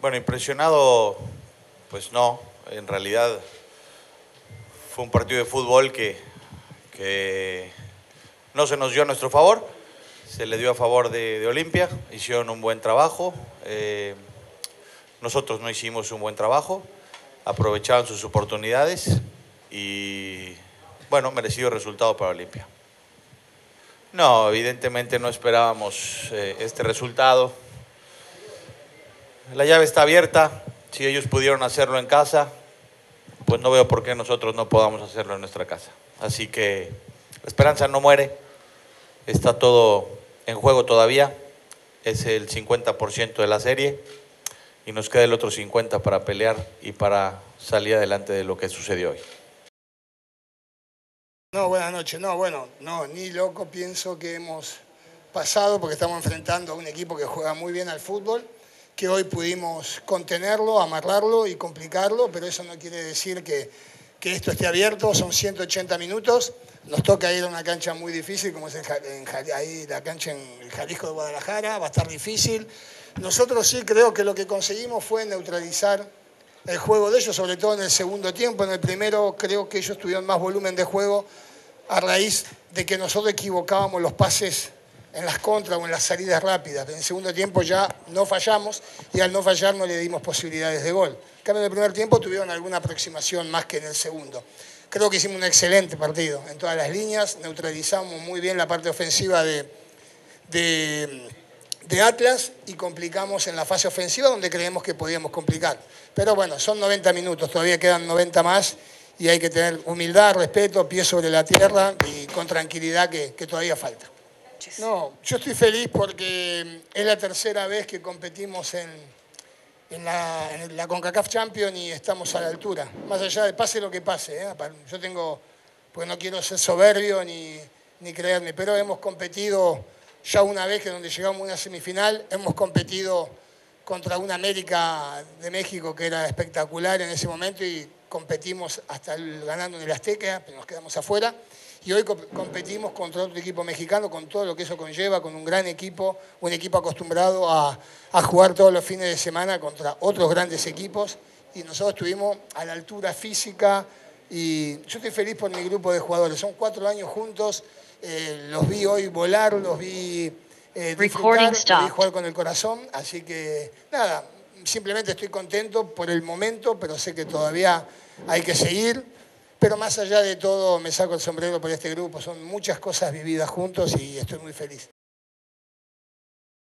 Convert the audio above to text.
Bueno, impresionado, pues no. En realidad fue un partido de fútbol que no se nos dio a nuestro favor. Se le dio a favor de Olimpia. Hicieron un buen trabajo. Nosotros no hicimos un buen trabajo. Aprovechaban sus oportunidades y, bueno, merecido resultado para Olimpia. No, evidentemente no esperábamos este resultado. La llave está abierta, si ellos pudieron hacerlo en casa, pues no veo por qué nosotros no podamos hacerlo en nuestra casa. Así que la esperanza no muere, está todo en juego todavía, es el 50% de la serie y nos queda el otro 50% para pelear y para salir adelante de lo que sucedió hoy. No, buenas noches, no, bueno, no, ni loco pienso que hemos pasado porque estamos enfrentando a un equipo que juega muy bien al fútbol, que hoy pudimos contenerlo, amarrarlo y complicarlo, pero eso no quiere decir que esto esté abierto. Son 180 minutos, nos toca ir a una cancha muy difícil como es ahí la cancha en el Jalisco de Guadalajara, va a estar difícil. Nosotros sí creo que lo que conseguimos fue neutralizar el juego de ellos, sobre todo en el segundo tiempo. En el primero creo que ellos tuvieron más volumen de juego a raíz de que nosotros equivocábamos los pases en las contras o en las salidas rápidas. En el segundo tiempo ya no fallamos y al no fallar no le dimos posibilidades de gol. En cambio, en el primer tiempo tuvieron alguna aproximación más que en el segundo. Creo que hicimos un excelente partido en todas las líneas, neutralizamos muy bien la parte ofensiva de Atlas y complicamos en la fase ofensiva donde creemos que podíamos complicar. Pero bueno, son 90 minutos, todavía quedan 90 más y hay que tener humildad, respeto, pie sobre la tierra y con tranquilidad que todavía falta. No, yo estoy feliz porque es la tercera vez que competimos en la CONCACAF Champions y estamos a la altura. Más allá de pase lo que pase, ¿eh? Yo tengo, pues no quiero ser soberbio ni creerme, pero hemos competido ya una vez que donde llegamos a una semifinal, hemos competido contra una América de México que era espectacular en ese momento y competimos hasta ganando en el Azteca, pero nos quedamos afuera. Y hoy competimos contra otro equipo mexicano con todo lo que eso conlleva, con un gran equipo, un equipo acostumbrado a jugar todos los fines de semana contra otros grandes equipos y nosotros estuvimos a la altura física y yo estoy feliz por mi grupo de jugadores. Son 4 años juntos, los vi hoy volar, los vi disfrutar, los vi jugar con el corazón, así que nada, simplemente estoy contento por el momento, pero sé que todavía hay que seguir. Pero más allá de todo, me saco el sombrero por este grupo. Son muchas cosas vividas juntos y estoy muy feliz.